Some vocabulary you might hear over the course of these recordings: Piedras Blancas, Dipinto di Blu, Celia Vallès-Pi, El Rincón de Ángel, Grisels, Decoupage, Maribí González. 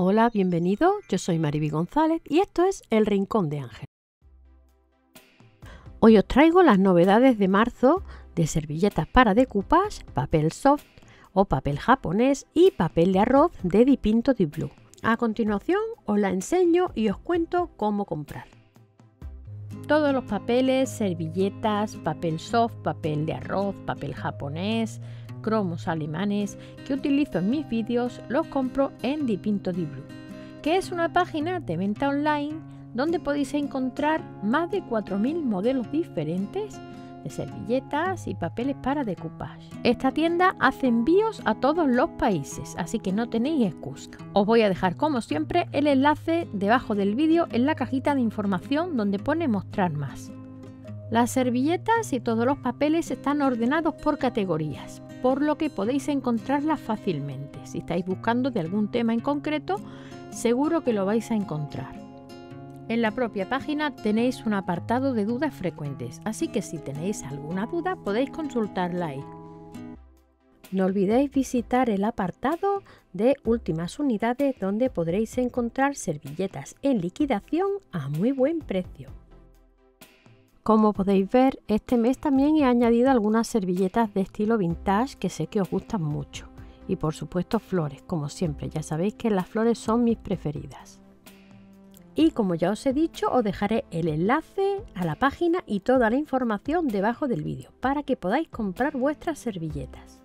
Hola, bienvenido, yo soy Maribí González y esto es El Rincón de Ángel. Hoy os traigo las novedades de marzo de servilletas para decoupage, papel soft o papel japonés y papel de arroz de Dipinto di Blu. A continuación os la enseño y os cuento cómo comprar. Todos los papeles, servilletas, papel soft, papel de arroz, papel japonés, cromos alemanes que utilizo en mis vídeos los compro en Dipinto di Blu, que es una página de venta online donde podéis encontrar más de 4000 modelos diferentes de servilletas y papeles para decoupage. Esta tienda hace envíos a todos los países, así que no tenéis excusa. Os voy a dejar como siempre el enlace debajo del vídeo en la cajita de información donde pone mostrar más. Las servilletas y todos los papeles están ordenados por categorías, por lo que podéis encontrarlas fácilmente. Si estáis buscando de algún tema en concreto, seguro que lo vais a encontrar. En la propia página tenéis un apartado de dudas frecuentes, así que si tenéis alguna duda podéis consultarla ahí. No olvidéis visitar el apartado de últimas unidades donde podréis encontrar servilletas en liquidación a muy buen precio. Como podéis ver, este mes también he añadido algunas servilletas de estilo vintage que sé que os gustan mucho. Y por supuesto flores, como siempre, ya sabéis que las flores son mis preferidas. Y como ya os he dicho, os dejaré el enlace a la página y toda la información debajo del vídeo para que podáis comprar vuestras servilletas.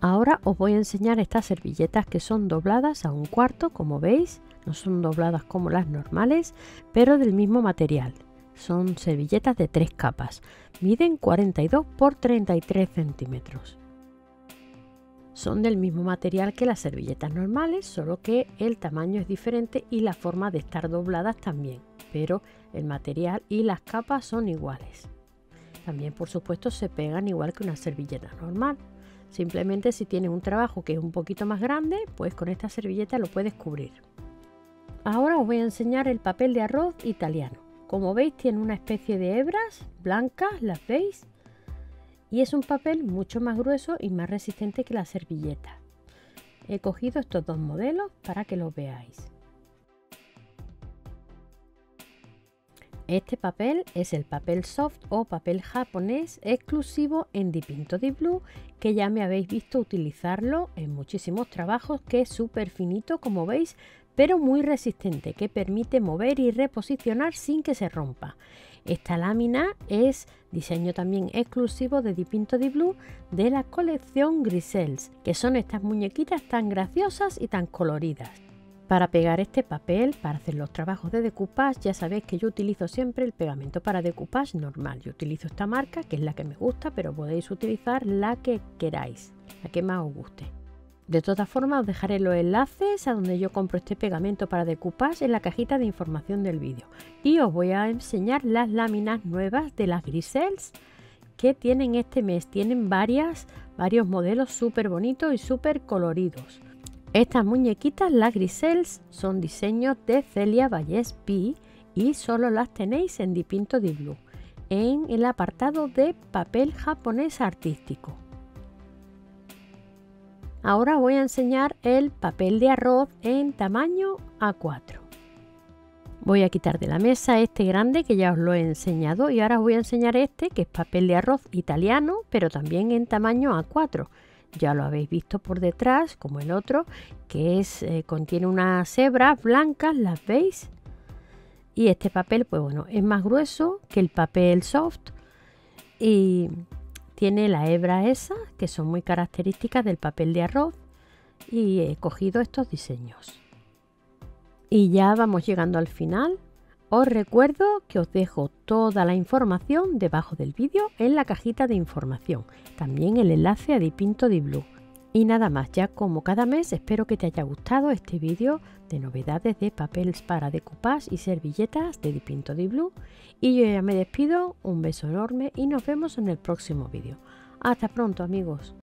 Ahora os voy a enseñar estas servilletas que son dobladas a 1/4, como veis. No son dobladas como las normales, pero del mismo material. Son servilletas de 3 capas. Miden 42 por 33 centímetros. Son del mismo material que las servilletas normales, solo que el tamaño es diferente y la forma de estar dobladas también. Pero el material y las capas son iguales. También, por supuesto, se pegan igual que una servilleta normal. Simplemente si tienes un trabajo que es un poquito más grande, pues con esta servilleta lo puedes cubrir. Ahora os voy a enseñar el papel de arroz italiano. Como veis tiene una especie de hebras blancas, las veis, y es un papel mucho más grueso y más resistente que la servilleta. He cogido estos dos modelos para que los veáis. Este papel es el papel soft o papel japonés exclusivo en Dipinto di Blu, que ya me habéis visto utilizarlo en muchísimos trabajos, que es súper finito como veis, pero muy resistente, que permite mover y reposicionar sin que se rompa. Esta lámina es diseño también exclusivo de Dipinto di Blu de la colección Grisels, que son estas muñequitas tan graciosas y tan coloridas. Para pegar este papel, para hacer los trabajos de decoupage, ya sabéis que yo utilizo siempre el pegamento para decoupage normal. Yo utilizo esta marca, que es la que me gusta, pero podéis utilizar la que queráis, la que más os guste. De todas formas, os dejaré los enlaces a donde yo compro este pegamento para decoupage en la cajita de información del vídeo. Y os voy a enseñar las láminas nuevas de las Grisels que tienen este mes. Tienen varios modelos súper bonitos y súper coloridos. Estas muñequitas, las Grisels, son diseños de Celia Vallès-Pi y solo las tenéis en Dipinto di Blu, en el apartado de papel japonés artístico. Ahora voy a enseñar el papel de arroz en tamaño A4. Voy a quitar de la mesa este grande que ya os lo he enseñado y ahora os voy a enseñar este que es papel de arroz italiano, pero también en tamaño A4. Ya lo habéis visto por detrás, como el otro, que es, contiene unas hebras blancas, las veis. Y este papel, pues bueno, es más grueso que el papel soft y tiene la hebra esa, que son muy características del papel de arroz, y he cogido estos diseños. Y ya vamos llegando al final. Os recuerdo que os dejo toda la información debajo del vídeo en la cajita de información. También el enlace a Dipinto di Blu. Y nada más, ya como cada mes, espero que te haya gustado este vídeo de novedades de papeles para decoupage y servilletas de Dipinto di Blu. Y yo ya me despido, un beso enorme y nos vemos en el próximo vídeo. Hasta pronto amigos.